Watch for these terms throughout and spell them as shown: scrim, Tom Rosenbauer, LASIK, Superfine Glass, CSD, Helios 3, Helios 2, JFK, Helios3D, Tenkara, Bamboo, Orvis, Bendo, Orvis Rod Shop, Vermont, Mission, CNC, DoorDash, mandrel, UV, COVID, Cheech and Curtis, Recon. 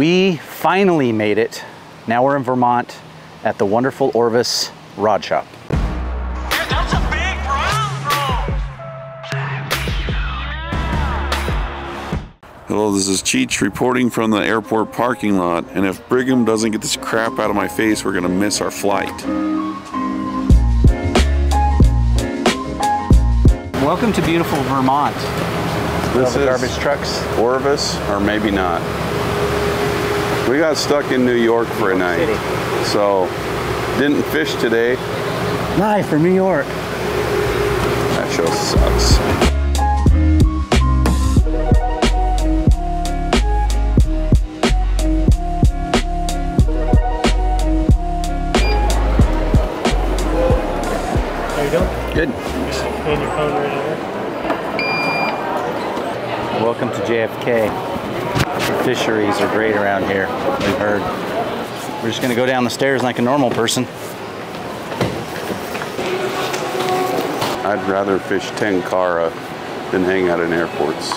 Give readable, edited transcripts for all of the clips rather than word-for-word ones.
We finally made it. Now we're in Vermont at the wonderful Orvis Rod Shop. Hello, this is Cheech reporting from the airport parking lot, and if Brigham doesn't get this crap out of my face, we're gonna miss our flight. Welcome to beautiful Vermont. This is garbage trucks. Orvis, or maybe not. We got stuck in New York for a night, so didn't fish today. Live from New York. That show sucks. Good. And your phone right there. Welcome to JFK. The fisheries are great around here, we've heard. We're just going to go down the stairs like a normal person. I'd rather fish Tenkara than hang out in airports.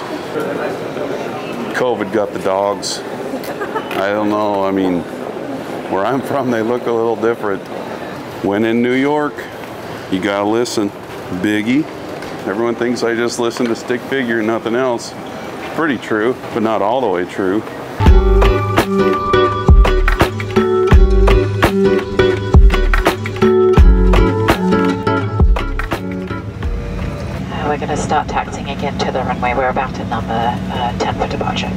COVID got the dogs. I don't know, I mean, where I'm from they look a little different. When in New York, you gotta listen, Biggie. Everyone thinks I just listen to stick figure and nothing else. Pretty true, but not all the way true. We're gonna start taxiing again to the runway. We're about to number 10 for departure.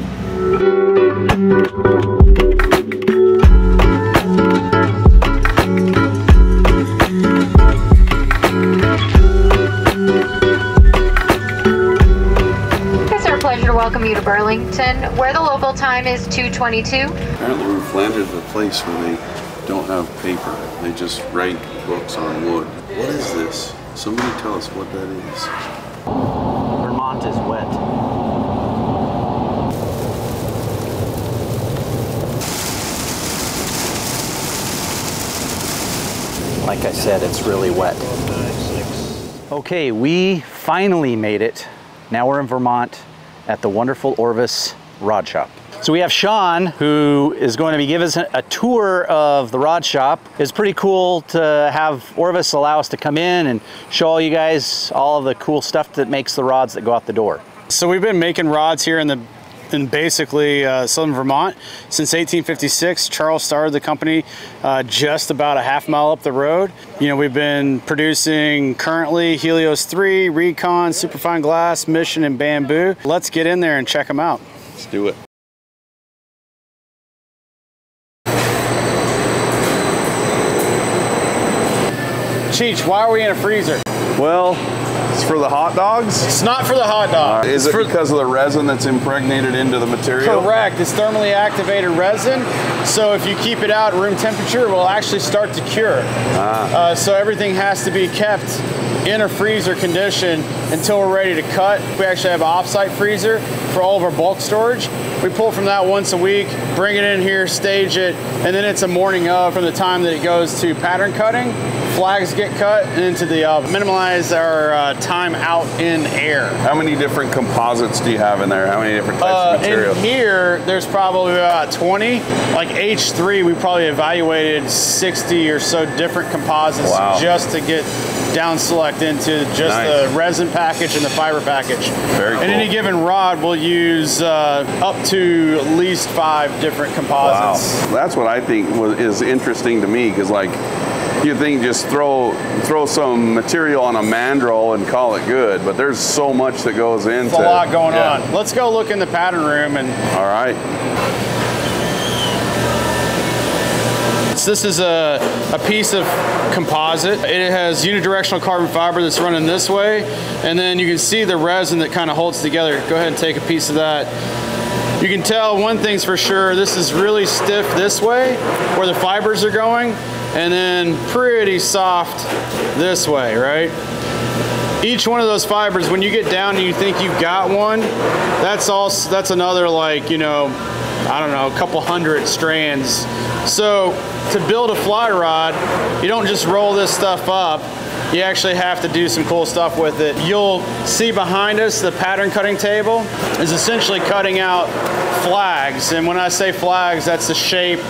Welcome you to Burlington, where the local time is 2:22. Apparently we've landed at a place where they don't have paper. They just write books on wood. What is this? Somebody tell us what that is. Vermont is wet. Like I said, it's really wet. Okay, we finally made it. Now we're in Vermont at the wonderful Orvis Rod Shop. So we have Sean, who is going to be giving us a tour of the rod shop. It's pretty cool to have Orvis allow us to come in and show all you guys all of the cool stuff that makes the rods that go out the door. So we've been making rods here in basically southern Vermont since 1856. Charles started the company just about a half mile up the road. You know, we've been producing currently Helios 3, Recon, Superfine Glass, Mission, and Bamboo. Let's get in there and check them out. Let's do it. Cheech, why are we in a freezer? Well, it's for the hot dogs? It's not for the hot dogs. Is it because of the resin that's impregnated into the material? Correct. It's thermally activated resin. So if you keep it out at room temperature, it will actually start to cure. So everything has to be kept in a freezer condition until we're ready to cut. We actually have an off-site freezer for all of our bulk storage. We pull from that once a week, bring it in here, stage it, and then it's a morning of from the time that it goes to pattern cutting, flags get cut, and into the minimize our time out in air. How many different composites do you have in there? How many different types of material? In here, there's probably about 20. Like H3, we probably evaluated 60 or so different composites. Wow. Just to get down select into just nice. The resin package and the fiber package. Very cool. And any given rod will use up to at least 5 different composites. Wow. That's what I think is interesting to me, because like you think just throw some material on a mandrel and call it good, but there's so much that goes into it. There's a lot going on. Let's go look in the pattern room. And all right. This is a piece of composite. It has unidirectional carbon fiber that's running this way, and then you can see the resin that kind of holds together. Go ahead and take a piece of that. You can tell one thing's for sure, this is really stiff this way, where the fibers are going, and then pretty soft this way, right? Each one of those fibers, when you get down and you think you've got one, that's another, like, you know, I don't know, a couple hundred strands. So to build a fly rod, you don't just roll this stuff up you actually have to do some cool stuff with it. You'll see behind us the pattern cutting table is essentially cutting out flags. And when I say flags, that's the shape,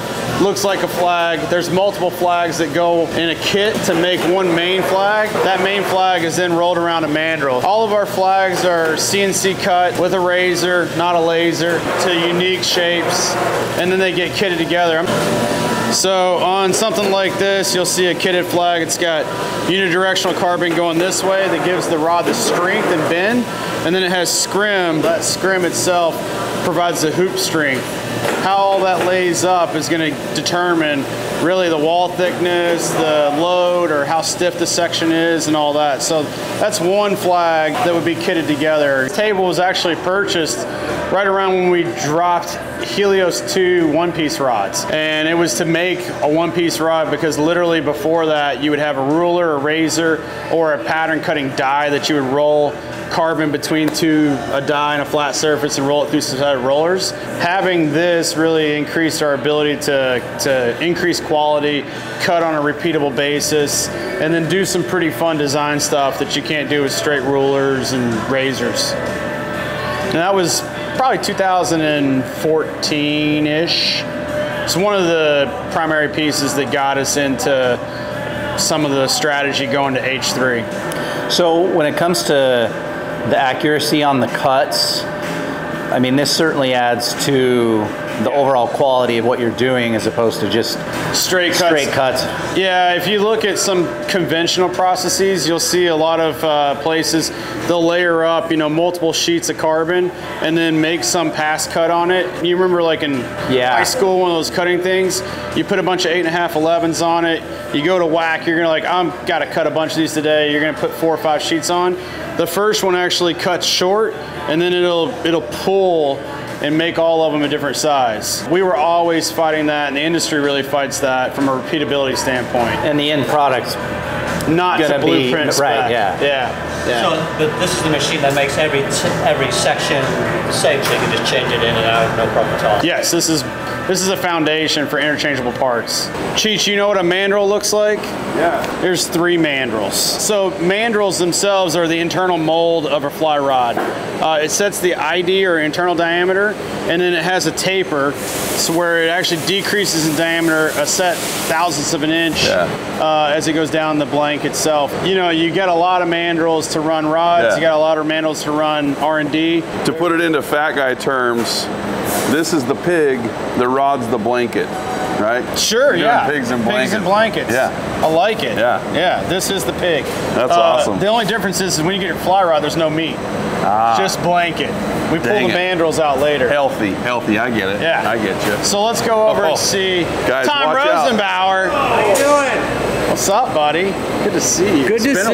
looks like a flag. There's multiple flags that go in a kit to make one main flag. That main flag is then rolled around a mandrel. All of our flags are CNC cut with a razor, not a laser, to unique shapes, and then they get kitted together. So on something like this, you'll see a kitted flag. It's got unidirectional carbon going this way that gives the rod the strength and bend, and then it has scrim. That scrim itself provides the hoop strength. How all that lays up is going to determine really the wall thickness, the load, or how stiff the section is and all that. So that's one flag that would be kitted together. This table was actually purchased right around when we dropped Helios 2 one-piece rods. And it was to make a one-piece rod because literally before that, you would have a ruler, a razor, or a pattern cutting die that you would roll carbon between a die and a flat surface and roll it through some side rollers. Having this really increased our ability to increase quality, cut on a repeatable basis, and then do some pretty fun design stuff that you can't do with straight rulers and razors. And that was probably 2014-ish. It's one of the primary pieces that got us into some of the strategy going to H3. So when it comes to the accuracy on the cuts, I mean, this certainly adds to the overall quality of what you're doing as opposed to just straight cuts. Yeah, if you look at some conventional processes, you'll see a lot of places, they'll layer up, you know, multiple sheets of carbon and then make some pass cut on it. You remember like in high school, one of those cutting things, you put a bunch of 8.5 11s on it, you go to whack, you're gonna like, I'm gotta cut a bunch of these today, you're gonna put 4 or 5 sheets on. The first one actually cuts short and then it'll pull and make all of them a different size. We were always fighting that, and the industry really fights that from a repeatability standpoint. And the end product's not the blueprint spec. Right, yeah. So but this is the machine that makes every section the same, so you can just change it in and out, no problem at all. Yes, this is a foundation for interchangeable parts. Cheech, you know what a mandrel looks like? Yeah. There's 3 mandrels. So mandrels themselves are the internal mold of a fly rod. It sets the ID, or internal diameter, and then it has a taper, so where it actually decreases in diameter a set thousandths of an inch as it goes down the blank itself. You know, you get a lot of mandrels to run rods, you got a lot of mandrels to run R&D. To put it into fat guy terms, this is the pig, the rod's the blanket, right? Sure, pigs and blankets. Pigs and blankets. Yeah. I like it. Yeah. Yeah, this is the pig. That's awesome. The only difference is when you get your fly rod, there's no meat. Just blanket. We pull the mandrels out later. Healthy, I get it. Yeah. I get you. So let's go over and see Tom Rosenbauer. How you doing? What's up, buddy? Good to see you. Good to see you. It's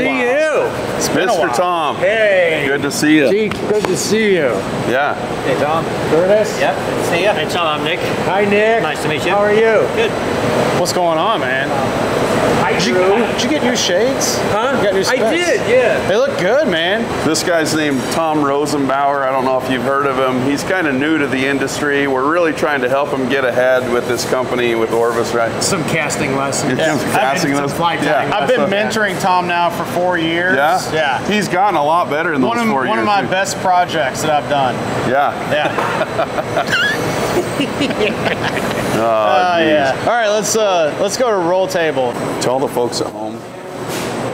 been a while. Mr. Tom. Hey. Good to see you. Good to see you. Yeah. Hey, Tom. Curtis? Yep. Good to see you. Hey, Tom. I'm Nick. Hi, Nick. Nice to meet you. How are you? Good. What's going on, man? Did you get new shades? Huh? You got new specs? I did, yeah. They look good, man. This guy's named Tom Rosenbauer. I don't know if you've heard of him. He's kind of new to the industry. We're really trying to help him get ahead with this company, with Orvis, right? Some casting lessons. Yeah. I've been mentoring Tom now for 4 years. Yeah? Yeah. He's gotten a lot better in those 4 years. One of my best projects that I've done. Yeah. Yeah. All right, let's go to roll table. Tell the folks at home,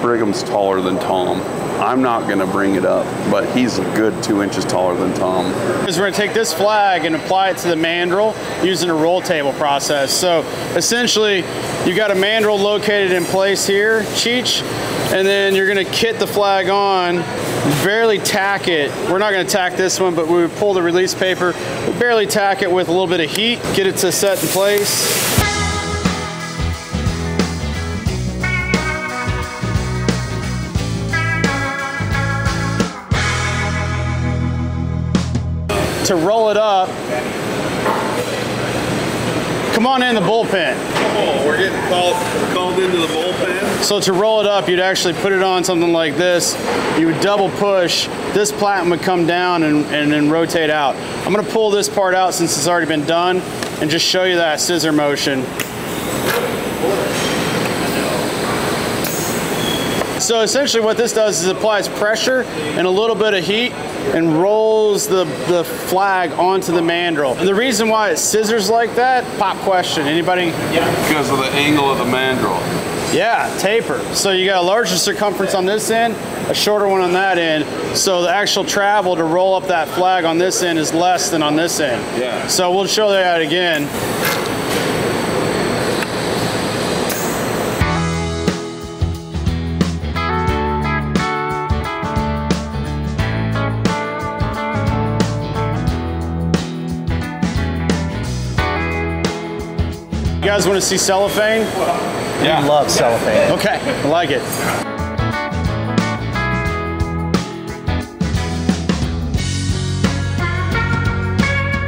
Brigham's taller than Tom. I'm not going to bring it up, but he's a good 2 inches taller than Tom. We're going to take this flag and apply it to the mandrel using a roll table process. So essentially, you've got a mandrel located in place here, Cheech, and then you're going to kit the flag on, barely tack it. We're not going to tack this one, but we would pull the release paper, barely tack it with a little bit of heat, get it to set in place. To roll it up. Come on in the bullpen. Oh, we're getting called into the bullpen. So to roll it up, you'd actually put it on something like this. You would double push. This platen would come down and then rotate out. I'm gonna pull this part out since it's already been done and just show you that scissor motion. So essentially what this does is applies pressure and a little bit of heat and rolls the flag onto the mandrel. And the reason why it scissors like that, pop question, anybody? Yeah. Because of the angle of the mandrel. Yeah, taper. So you got a larger circumference on this end, a shorter one on that end. So the actual travel to roll up that flag on this end is less than on this end. Yeah. So we'll show that again. You guys want to see cellophane? Yeah. We love cellophane. Okay, I like it.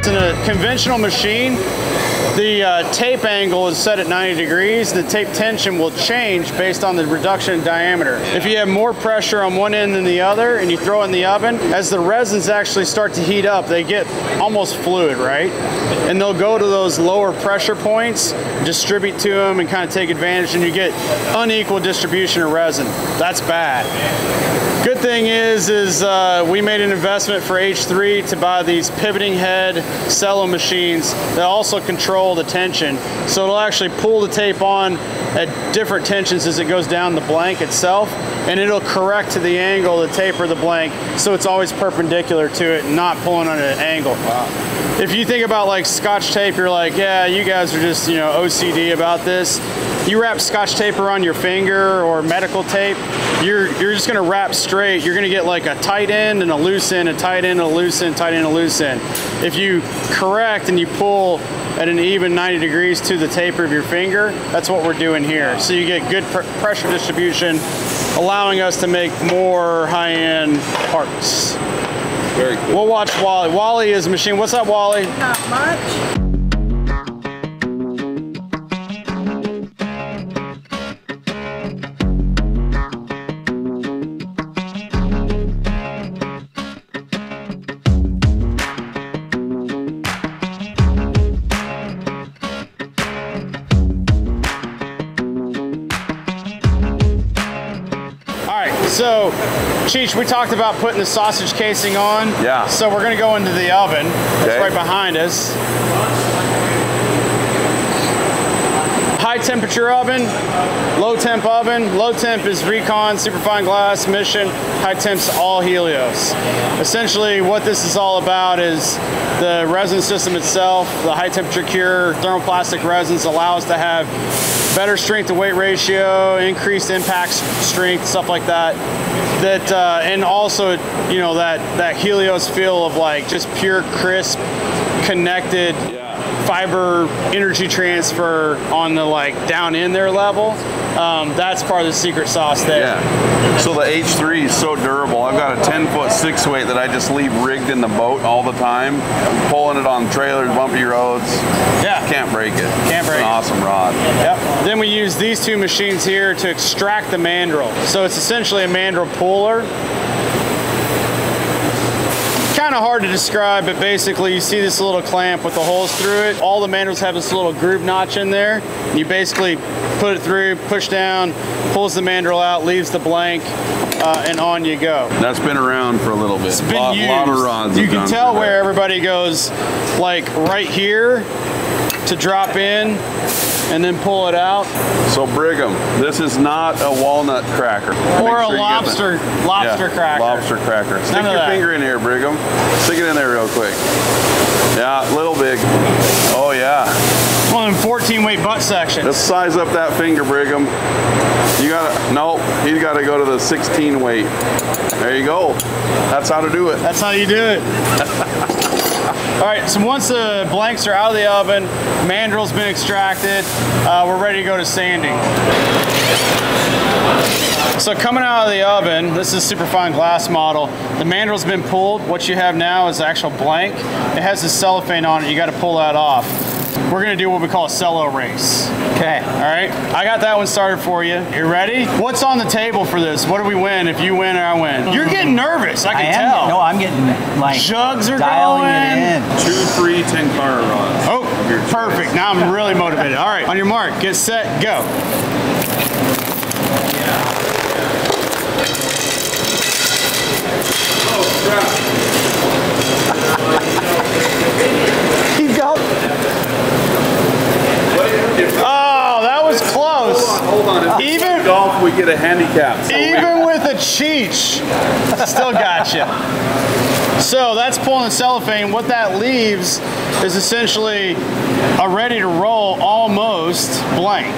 In a conventional machine, the tape angle is set at 90 degrees. The tape tension will change based on the reduction in diameter. If you have more pressure on one end than the other and you throw it in the oven, as the resins actually start to heat up, they get almost fluid, right? And they'll go to those lower pressure points, distribute to them, and kind of take advantage, and you get unequal distribution of resin. That's bad. Good thing is we made an investment for H3 to buy these pivoting head cello machines that also control the tension. So it'll actually pull the tape on at different tensions as it goes down the blank itself, and it'll correct to the angle of the taper the blank, so it's always perpendicular to it and not pulling on an angle. Wow. If you think about like Scotch tape, you're like, yeah, you guys are just, you know, OCD about this. You wrap Scotch tape around your finger or medical tape, you're just gonna wrap straight. You're gonna get like a tight end and a loose end, a tight end, a loose end, tight end, a loose end. If you correct and you pull at an even 90 degrees to the taper of your finger, that's what we're doing here. So you get good pressure distribution, allowing us to make more high-end parts. Very cool. We'll watch Wally. Wally is a machine. What's up, Wally? Not much. So, Cheech, we talked about putting the sausage casing on. Yeah. So we're gonna go into the oven. That's okay. Right behind us. High temperature oven, low temp oven. Low temp is Recon, Superfine Glass, Mission. High temp's all Helios. Essentially, what this is all about is the resin system itself. The high temperature cure, thermoplastic resins allow us to have better strength to weight ratio, increased impact strength, stuff like that. That and also, you know, that Helios feel of like just pure, crisp, connected fiber energy transfer on the like down in their level. That's part of the secret sauce there. Yeah. So the H3 is so durable. I've got a 10-foot 6-weight that I just leave rigged in the boat all the time. I'm pulling it on trailers, bumpy roads. Yeah. Can't break it. Can't break it. It's an awesome rod. Yep. Then we use these two machines here to extract the mandrel. So it's essentially a mandrel puller. Kind of hard to describe, but basically you see this little clamp with the holes through it. All the mandrels have this little groove notch in there. You basically put it through, push down, pulls the mandrel out, leaves the blank, and on you go. That's been around for a little bit. It's been used. A lot of rods. You can tell where everybody goes, like right here to drop in, and then pull it out. So Brigham, this is not a walnut cracker. Or a lobster cracker. Lobster cracker. Stick your finger in here, Brigham. Stick it in there real quick. Yeah, little big. Oh yeah. Well, in 14-weight butt section. Let's size up that finger, Brigham. You gotta, nope, he's gotta go to the 16-weight. There you go. That's how to do it. That's how you do it. All right, so once the blanks are out of the oven, mandrel's been extracted, we're ready to go to sanding. So coming out of the oven, this is Superfine Glass model. The mandrel's been pulled. What you have now is the actual blank. It has the cellophane on it. You gotta pull that off. We're gonna do what we call a cello race. Okay. All right, I got that one started for you. You ready? What's on the table for this? What do we win if you win or I win? You're getting nervous, I can tell. No, I'm getting like jugs are dialing going. It in. 2 free 10-car rods. Oh, perfect. Now I'm really motivated. All right, on your mark, get set, go. Golf, we get a handicap. So even with a Cheech, still got you. So that's pulling the cellophane. What that leaves is essentially a ready to roll almost blank.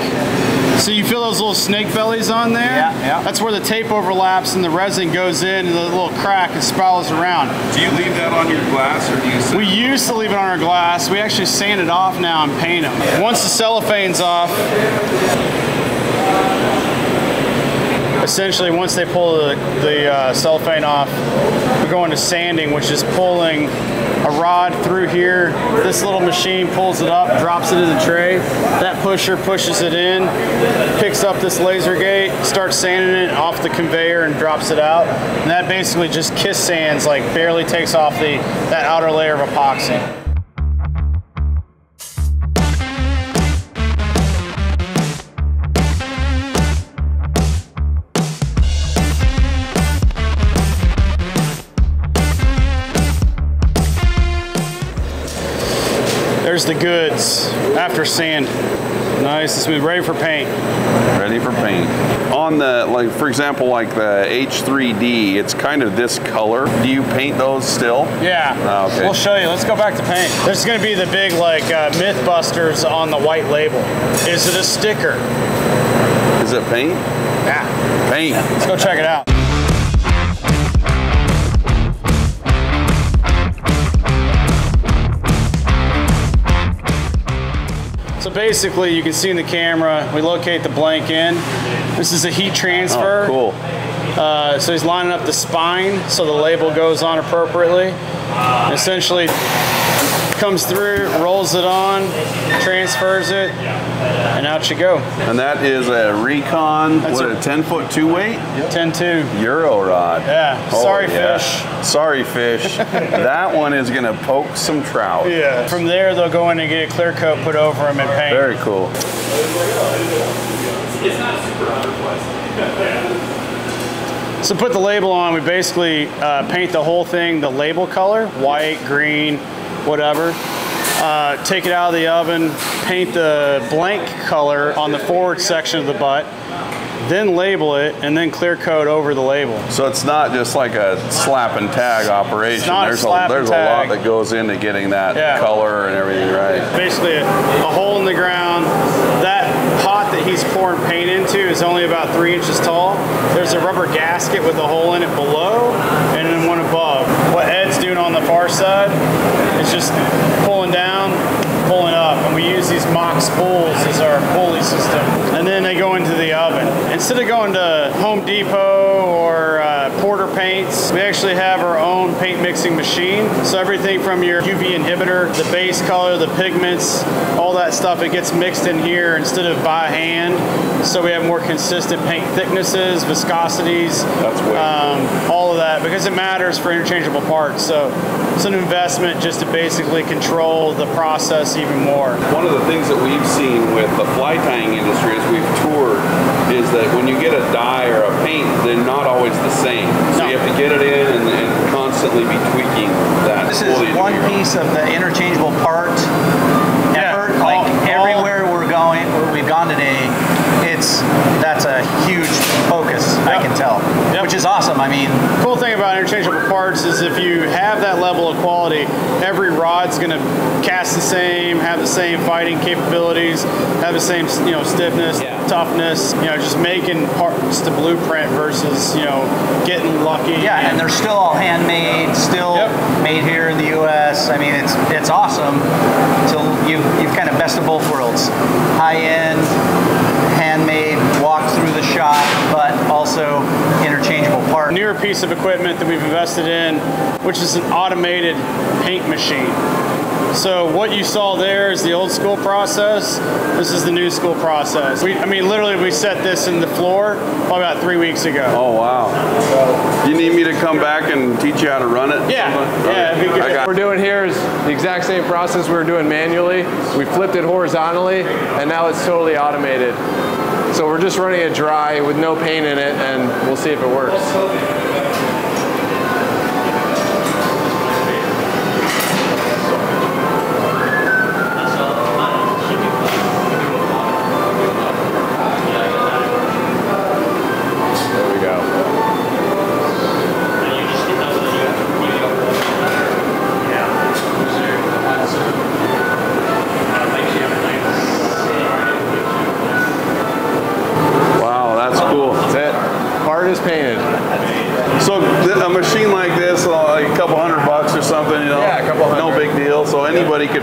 So you feel those little snake bellies on there? Yeah. That's where the tape overlaps and the resin goes in and the little crack and spirals around. Do you leave that on your glass or do you sand it? We used to leave it on our glass. We actually sand it off now and paint them. Yeah. Once the cellophane's off, essentially, once they pull the cellophane off, we go into sanding, which is pulling a rod through here. This little machine pulls it up, drops it in the tray. That pusher pushes it in, picks up this laser gate, starts sanding it off the conveyor and drops it out. And that basically just kiss sands, like barely takes off that outer layer of epoxy. There's the goods after sand. Nice and smooth, ready for paint. Ready for paint. On the, like for example, like the H3D, it's kind of this color. Do you paint those still? Yeah, oh, okay. We'll show you. Let's go back to paint. This is gonna be the big like Mythbusters on the white label. Is it a sticker? Is it paint? Yeah. Paint. Let's go check it out. Basically, you can see in the camera, we locate the blank in. This is a heat transfer. Oh, cool. So he's lining up the spine so the label goes on appropriately. And essentially, comes through, rolls it on, transfers it, and out you go. And that is a Recon, that's what, a 10-foot two-weight? 10-2. Euro rod. Yeah, oh, sorry yeah. Fish. Sorry fish. That one is gonna poke some trout. Yeah. From there, they'll go in and get a clear coat put over them and paint. Very cool. It's not super hard. So put the label on, we basically paint the whole thing the label color, white, green, whatever. Take it out of the oven, paint the blank color on the forward section of the butt, then label it, and then clear coat over the label. So it's not just like a slap and tag operation. It's not there's a lot that goes into getting that color and everything right. Basically a hole in the ground. That pot that he's pouring paint into is only about 3 inches tall. There's a rubber gasket with a hole in it below and then one above. What Ed's doing on the far side is just pulling down, pulling up, and we use these mock spools as our pulley system. And then they go into the oven. Instead of going to Home Depot or Porter Paints, we actually have our own paint mixing machine. So everything from your UV inhibitor, the base color, the pigments, all that stuff, it gets mixed in here instead of by hand. So we have more consistent paint thicknesses, viscosities, all of that, because it matters for interchangeable parts. So it's an investment just to basically control the process even more. One of the things that we've seen with the fly tying industry as we've toured is that when you get a dye or a paint, they're not always the same. So you have to get it in and constantly be tweaking that. This is one piece of the interchangeable part effort. Like everywhere we're going, where we've gone today, that's a huge focus, I can tell, which is awesome. I mean, cool thing about interchangeable parts is if you have that level of quality, every rod's gonna cast the same, have the same fighting capabilities, have the same stiffness, toughness, just making parts to blueprint versus getting lucky. Yeah, and they're still all handmade, still made here in the US. I mean, it's awesome. So you've kind of best of both worlds. High end, handmade, walk through the shop, but also interchangeable part. Newer piece of equipment that we've invested in, which is an automated paint machine. So what you saw there is the old school process. This is the new school process. I mean, literally, we set this in the floor probably about 3 weeks ago. Oh, wow. You need me to come back and teach you how to run it? Yeah. Yeah, what we're doing here is the exact same process we were doing manually. We flipped it horizontally, and now it's totally automated. So we're just running it dry with no paint in it, and we'll see if it works.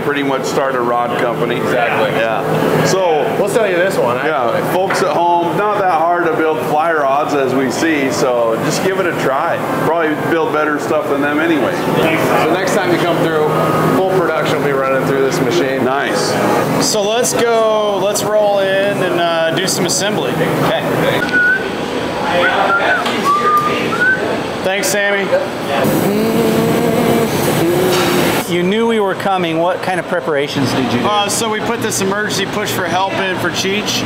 Pretty much start a rod company. Exactly. Yeah. So we'll sell you this one. Actually. Yeah, folks at home, not that hard to build fly rods as we see. So just give it a try. Probably build better stuff than them anyway. Yeah. So next time you come through, full production will be running through this machine. Nice. So let's go. Let's roll in and do some assembly. Okay. Thanks, Sammy. You knew we were coming. What kind of preparations did you do? So we put this emergency push for help in for Cheech,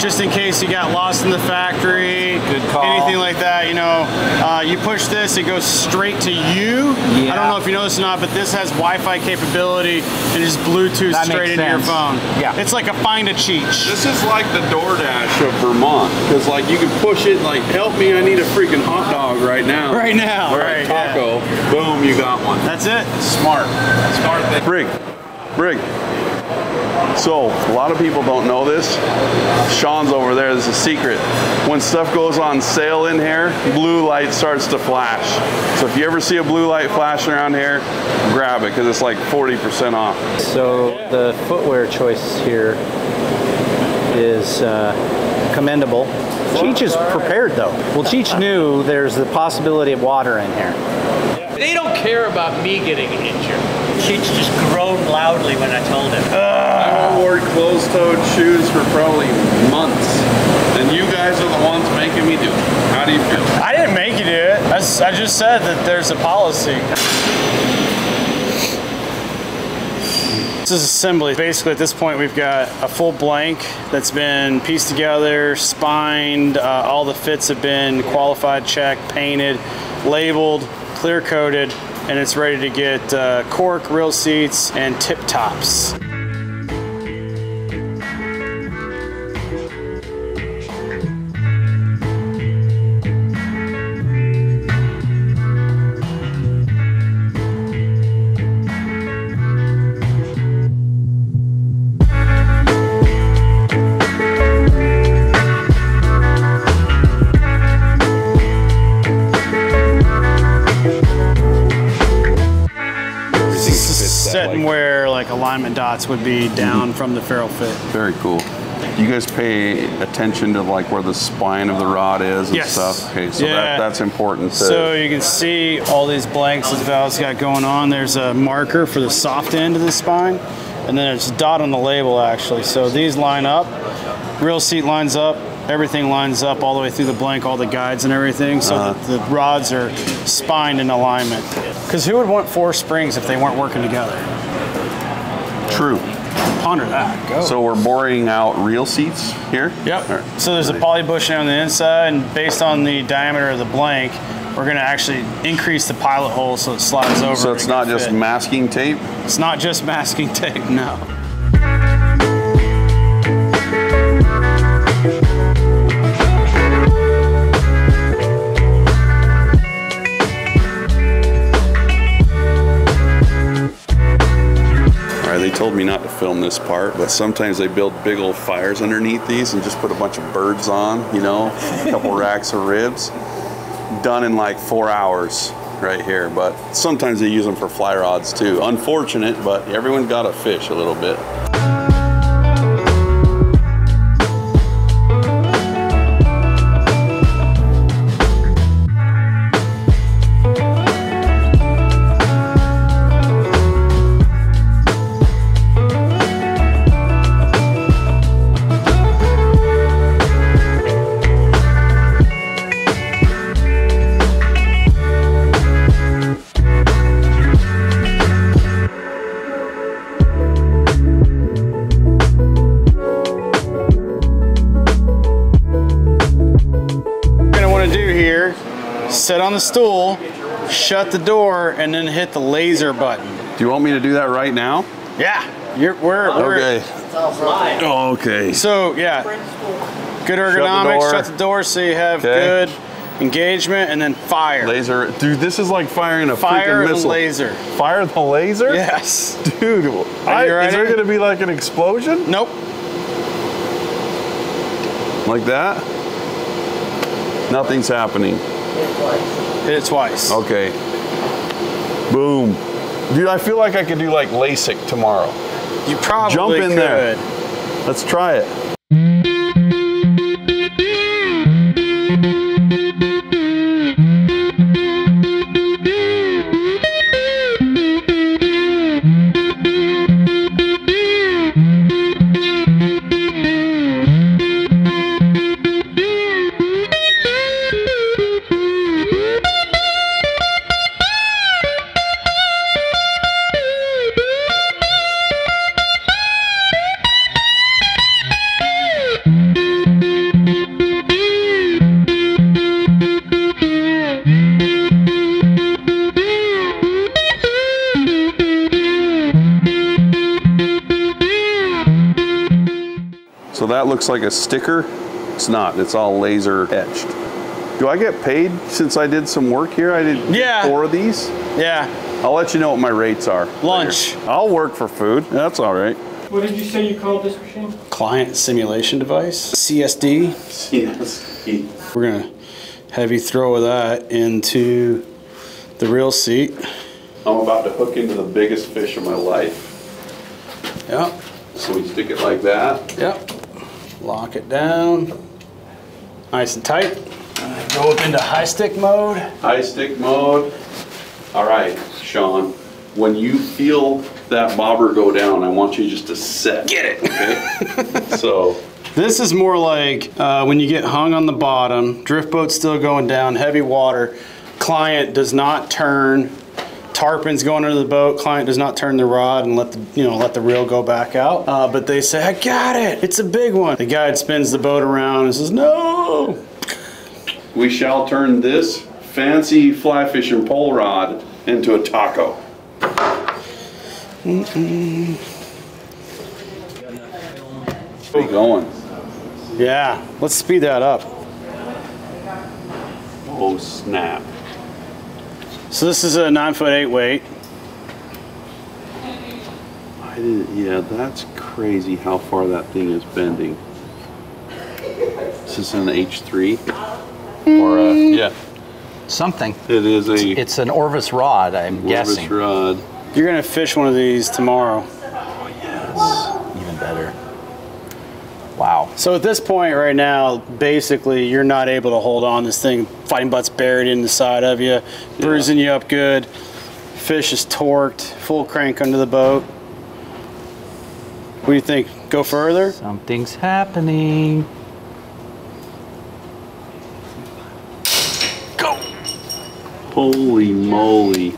just in case you got lost in the factory. Good call. Anything like that, you know. You push this, it goes straight to you. Yeah. I don't know if you know this or not, but this has Wi-Fi capability and just Bluetooth that straight into your phone. Yeah. It's like a find a Cheech. This is like the DoorDash of Vermont, because like you can push it, like help me, I need a freaking hot dog right now. Right now. Or right, a taco. Yeah. Boom, you got one. That's it. Smart. Brig. So, a lot of people don't know this. Sean's over there, this is a secret. When stuff goes on sale in here, blue light starts to flash. So if you ever see a blue light flashing around here, grab it, because it's like 40% off. So the footwear choice here is commendable. Cheech is prepared though. Well, Cheech knew there's the possibility of water in here. They don't care about me getting injured. Cheech just groaned loudly when I told him. I haven't worn closed-toed shoes for probably months, and you guys are the ones making me do it. How do you feel? I didn't make you do it. I just said that there's a policy. This is assembly. Basically, at this point, we've got a full blank that's been pieced together, spined. All the fits have been qualified, checked, painted, labeled, clear coated, and it's ready to get cork, reel seats, and tip tops. Diamond dots would be down from the ferrule fit. Very cool. You guys pay attention to like where the spine of the rod is and stuff? Okay, so that's important. So you can see all these blanks that Val's got going on. There's a marker for the soft end of the spine, and then it's a dot on the label actually. So these line up, real seat lines up, everything lines up all the way through the blank, all the guides and everything, so that the rods are spined in alignment. Because who would want four springs if they weren't working together? True. Ponder that. Go. So we're boring out reel seats here? Yep. Right. So there's a poly bushing on the inside, and based on the diameter of the blank, we're going to actually increase the pilot hole so it slides over. So it's not just masking tape? It's not just masking tape, no. Told me not to film this part, but sometimes they build big old fires underneath these and just put a bunch of birds on, you know, a couple racks of ribs. Done in like 4 hours right here, but sometimes they use them for fly rods too. Unfortunate, but everyone got a fish a little bit. sit on the stool, shut the door, and then hit the laser button. Do you want me to do that right now? Yeah, we're okay. Oh, okay. So yeah, good ergonomics, shut the door so you have good engagement, and then fire. Laser, dude, this is like firing a freaking missile. Fire the laser. Fire the laser? Yes. Dude, is there gonna be like an explosion? Nope. Like that? Nothing's happening. Hit it twice. Hit it twice. Okay. Boom. Dude, I feel like I could do like LASIK tomorrow. You probably jump in there. Let's try it. So that looks like a sticker. It's not, it's all laser etched. Do I get paid since I did some work here? I did four of these? Yeah. I'll let you know what my rates are. Lunch. Later. I'll work for food, that's all right. What did you say you called this machine? Client simulation device, CSD. CSD. We're gonna have you throw that into the reel seat. I'm about to hook into the biggest fish of my life. Yep. So we stick it like that. Yep. Lock it down, nice and tight. Go up into high stick mode. High stick mode. All right, Sean, when you feel that bobber go down, I want you just to set. Get it. Okay? So. This is more like when you get hung on the bottom, drift boat's still going down, heavy water, client does not turn, tarpon's going under the boat, client does not turn the rod and let the, you know, let the reel go back out. But they say, I got it, it's a big one. The guide spins the boat around and says, no. We shall turn this fancy fly fishing pole rod into a taco. Mm-mm. Keep going. Yeah, let's speed that up. Oh snap. So this is a 9'8" weight. Yeah, that's crazy how far that thing is bending. Is this an H3? Or a, yeah. Something. It is a... It's an Orvis rod, I'm guessing. Orvis rod. You're gonna fish one of these tomorrow. Oh yes. Even better. Wow. So at this point right now, basically you're not able to hold on. This thing, fighting butt's buried in the side of you, bruising you up good. Fish is torqued, full crank under the boat. What do you think? Go further? Something's happening. Go! Holy moly.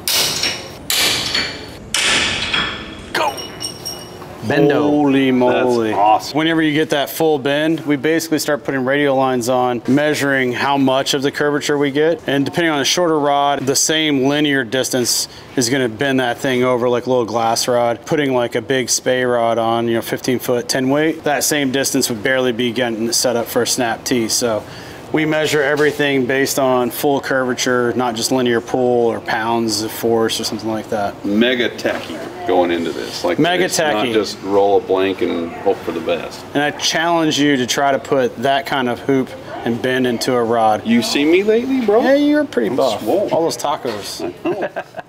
Bendo. Holy moly. That's awesome. Whenever you get that full bend, we basically start putting radial lines on, measuring how much of the curvature we get. And depending on the shorter rod, the same linear distance is gonna bend that thing over like a little glass rod. Putting like a big spay rod on, you know, 15-foot, 10 weight, that same distance would barely be getting set up for a snap tee. So we measure everything based on full curvature, not just linear pull or pounds of force or something like that. Mega techy. Going into this, like mega techy. Not just roll a blank and hope for the best. And I challenge you to try to put that kind of hoop and bend into a rod. You see me lately, bro? Yeah, you're pretty buff. Swole. All those tacos. I know.